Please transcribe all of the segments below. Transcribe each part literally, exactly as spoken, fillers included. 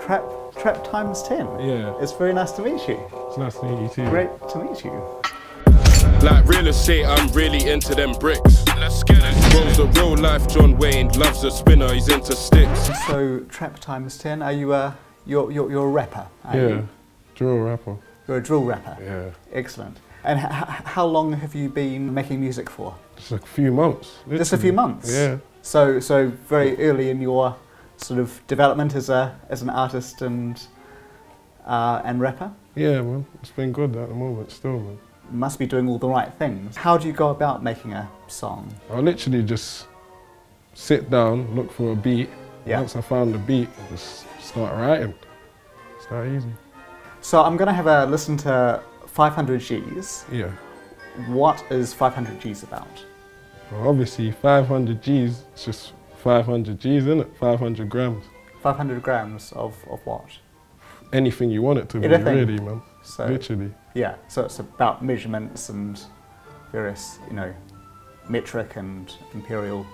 Trap, Trap times ten. Yeah. It's very nice to meet you. It's nice to meet you too. Great to meet you. Like real estate, I'm really into them bricks. Let's get it. Bro's a real life John Wayne, loves a spinner, he's into sticks. So Trap times ten, are you a, you're, you're, you're a rapper, are yeah, you? Drill rapper. You're a drill rapper? Yeah. Excellent. And h how long have you been making music for? Just a few months. Literally. Just a few months? Yeah. So, so very early in your sort of development as a as an artist and uh, and rapper? Yeah, man. It's been good at the moment still, man. Must be doing all the right things. How do you go about making a song? I literally just sit down, look for a beat. Yeah. Once I found the beat, I just start writing. It's that easy. So I'm going to have a listen to five hundred Gs. Yeah. What is five hundred Gs about? Well, obviously five hundred Gs, it's just five hundred Gs, isn't it? five hundred grams. five hundred grams of, of what? Anything you want it to Anything. be, really, man. So, literally. Yeah, so it's about measurements and various, you know, metric and imperial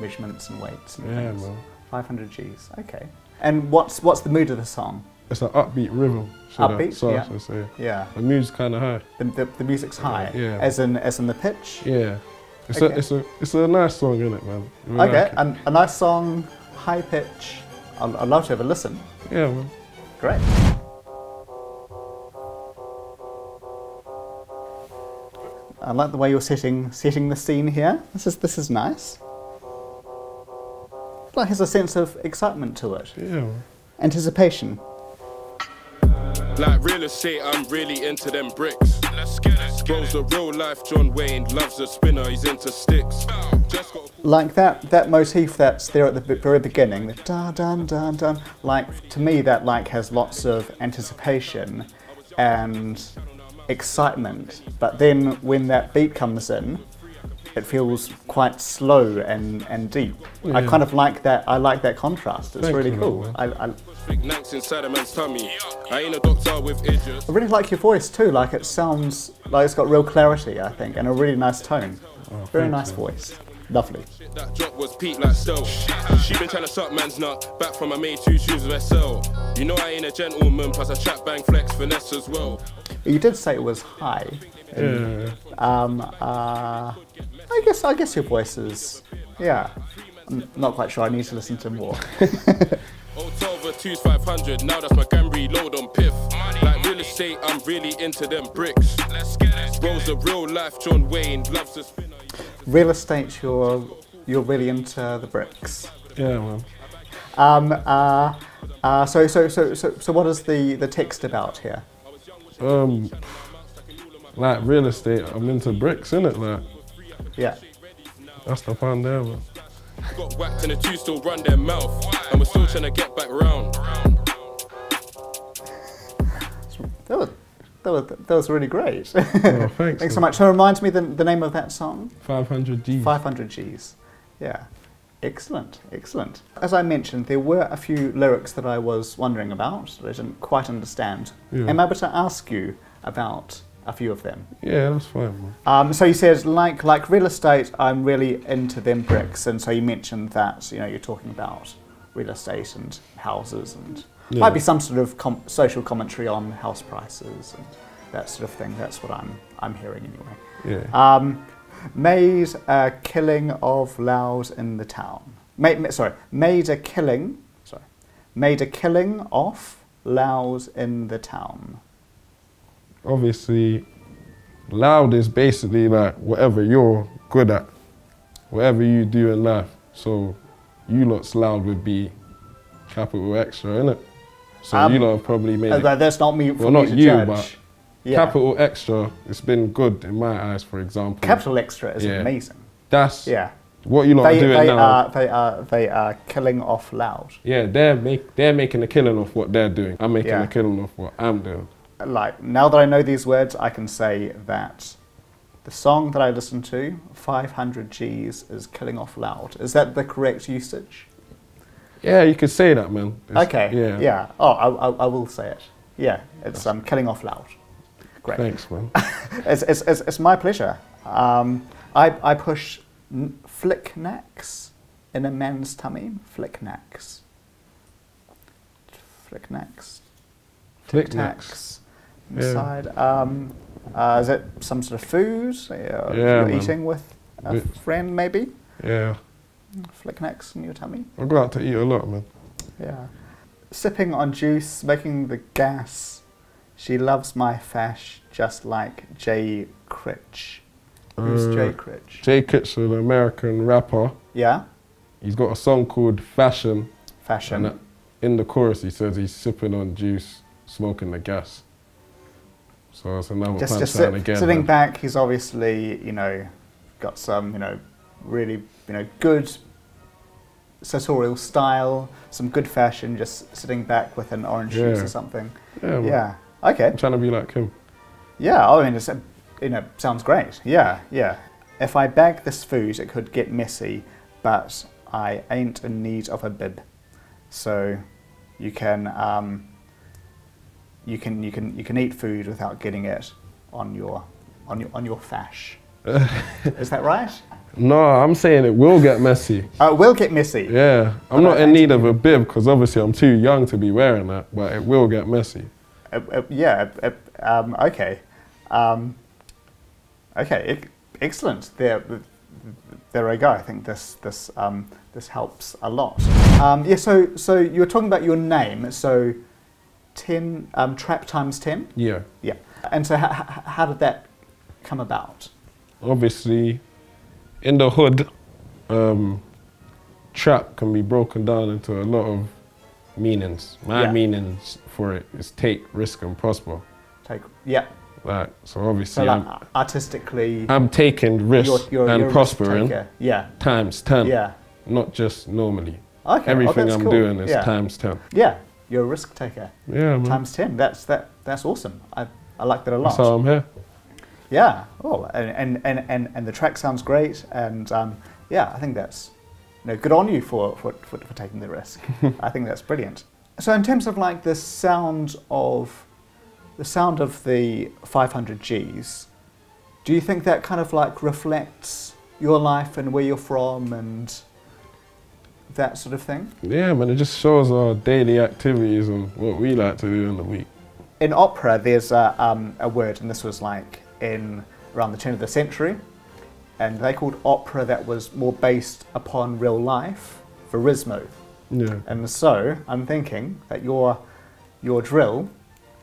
measurements and weights and yeah, things. Man. five hundred Gs, okay. And what's what's the mood of the song? It's an upbeat rhythm. Upbeat, so yeah. I say. Yeah. The music's kind of high. The, the, the music's high. Yeah. yeah. As in, as in the pitch. Yeah. It's okay. a it's a it's a nice song, isn't it, man? Really okay, like and a nice song, high pitch. I'd, I'd love to have a listen. Yeah, man. Great. I like the way you're setting setting the scene here. This is this is nice. It has a sense of excitement to it. Yeah. Anticipation. Like real estate, I'm really into them bricks. Let's get it. Bro's a real life John Wayne, loves a spinner, he's into sticks. Like that, that motif that's there at the very beginning, the da dun dun dun. Like to me, that like has lots of anticipation and excitement. But then when that beat comes in, it feels quite slow and and deep. Yeah. I kind of like that. I like that contrast. It's Thank really you, cool. I, I, I really like your voice too. Like it sounds like it's got real clarity, I think, and a really nice tone. Oh, Very nice you. voice. Lovely. That drop was peak like so. She been trying to suck man's nut. Back from my made two shoes of S L. You know I ain't a gentleman. Plus I chat bang flex finesse as well. You did say it was high. Yeah. Um. Uh. I guess I guess your voice is, yeah. I'm not quite sure. I need to listen to more. five hundred. Now that's my Camry load on piff. Like real estate, I'm really into them bricks. Let's get it. Bro's a real life John Wayne, loves to spin. Real estate, you're you're really into the bricks. Yeah, man. Um. Uh. Uh. So so so so so what is the the text about here? Um. Like real estate, I'm into bricks, innit, like. Yeah. That's the fun there, man. Got whacked and the two still run their mouth, and we're still trying to get back round. That was, that was, that was really great. Oh, thanks. Thanks man. so much. So reminds me the, the name of that song? five hundred Gs. five hundred Gs. Yeah. Excellent, excellent. As I mentioned, there were a few lyrics that I was wondering about that I didn't quite understand. Yeah. Am I able to ask you about a few of them? Yeah, that's fine, man. Um, so you said, like like real estate, I'm really into them bricks, and so you mentioned that, you know, you're talking about real estate and houses, and yeah. might be some sort of com social commentary on house prices and that sort of thing. That's what I'm I'm hearing anyway. Yeah. Um, made a killing of loud in the town. Made, ma sorry, made a killing. Sorry, made a killing of loud in the town. Obviously, loud is basically like whatever you're good at, whatever you do in life. So, you lot's loud would be Capital X T R A, innit? So, um, you lot have probably made uh, it. That's not me. Well, not you, judge. but yeah. Capital X T R A, it's been good in my eyes, for example. Capital X T R A is yeah. amazing. That's yeah. what you lot they, are doing they now. Are, they, are, they are killing off loud. Yeah, they're, make, they're making a killing off what they're doing. I'm making yeah. a killing off what I'm doing. Like, now that I know these words, I can say that the song that I listen to, five hundred Gs, is killing off loud. Is that the correct usage? Yeah, you could say that, man. It's, okay. Yeah. yeah. Oh, I, I, I will say it. Yeah, it's um, killing off loud. Great. Thanks, man. it's, it's, it's, it's my pleasure. Um, I, I push n flicknacks in a man's tummy. Flicknacks. Click next. Click next. Inside. Yeah. Um, uh, is it some sort of food? Yeah, you're eating with a it, friend, maybe? Yeah. Flick next in your tummy. I go out to eat a lot, man. Yeah. Sipping on juice, making the gas. She loves my fash, just like Jay Critch. Who's uh, Jay Critch? Jay Critch is an American rapper. Yeah. He's got a song called Fashion. Fashion. And in the chorus, he says he's sipping on juice, smoking the gas. So that's another just, just sit, again. Sitting man. back, he's obviously, you know, got some, you know, really, you know, good sartorial style, some good fashion, just sitting back with an orange yeah. juice or something. Yeah. Yeah. Okay. I'm trying to be like him. Yeah. I mean, it's, you know, sounds great. Yeah. Yeah. If I bag this food, it could get messy, but I ain't in need of a bib. So, you can um, you can you can you can eat food without getting it on your on your on your fash. Is that right? No, I'm saying it will get messy. Oh, it will get messy. Yeah, I'm not in need of a bib because obviously I'm too young to be wearing that, but it will get messy. Uh, uh, yeah. Uh, um, okay. Um, okay. E excellent. There, there I go. I think this this um, this helps a lot. Um, yeah. So so you were talking about your name. So ten um, trap times ten. Yeah. Yeah. And so how how did that come about? Obviously, in the hood, um, trap can be broken down into a lot of meanings. My yeah. meanings for it is take, risk, and prosper. Take, yeah. Like, so obviously, so like I'm, artistically, I'm taking risk you're, you're, and you're prospering. Risk yeah. Times ten. Yeah. Not just normally. Okay. Everything oh, I'm cool. doing is yeah. times ten. Yeah. You're a risk taker. Yeah. Man. Times ten. That's that. That's awesome. I I like that a lot. That's how I'm here. Yeah. Oh, and and and and the track sounds great. And um, yeah, I think that's, you know, good on you for for for, for taking the risk. I think that's brilliant. So in terms of like the sound of, the sound of the five hundred Gs, do you think that kind of like reflects your life and where you're from and that sort of thing? Yeah, man. It just shows our daily activities and what we like to do in the week. In opera, there's a um, a word, and this was like in around the turn of the century, and they called opera that was more based upon real life, Verismo. Yeah. And so I'm thinking that your your drill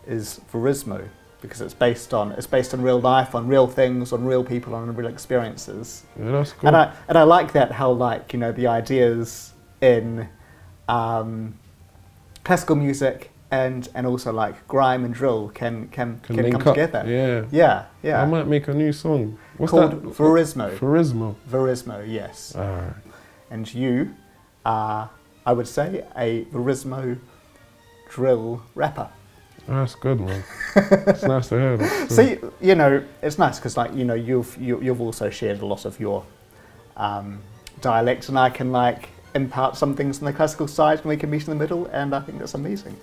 is Verismo because it's based on it's based on real life, on real things, on real people, on real experiences. Yeah, that's cool. And I and I like that, how like, you know, the ideas in um, classical music and and also like grime and drill can can can, can come up. together. Yeah, yeah, yeah. I might make a new song. What's called that? Verismo. Verismo. Verismo. Yes. All right. And you are, I would say, a Verismo drill rapper. That's good, man. It's nice to hear that. So you, you know, it's nice because, like, you know, you've you, you've also shared a lot of your um, dialect, and I can like impart some things on the classical side, and we can meet in the middle, and I think that's amazing.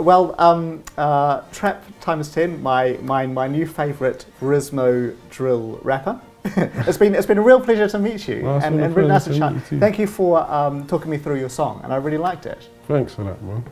Well, um, uh, Trap times ten, my my my new favourite Verismo drill rapper. It's been it's been a real pleasure to meet you, well, and, and really nice to chat. Thank you for um, talking me through your song, and I really liked it. Thanks for that, man.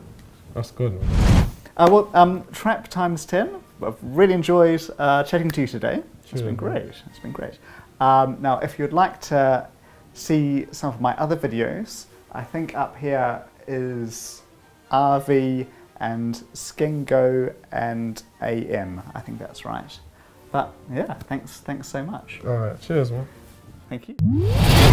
That's good, man. Uh, well, um, Trap times ten, I've really enjoyed uh, chatting to you today. It's sure, been great, it's been great. Um, now, if you'd like to see some of my other videos, I think up here is R V and Skingo and A M, I think that's right. But yeah, thanks, thanks so much. All right, cheers, man. Thank you.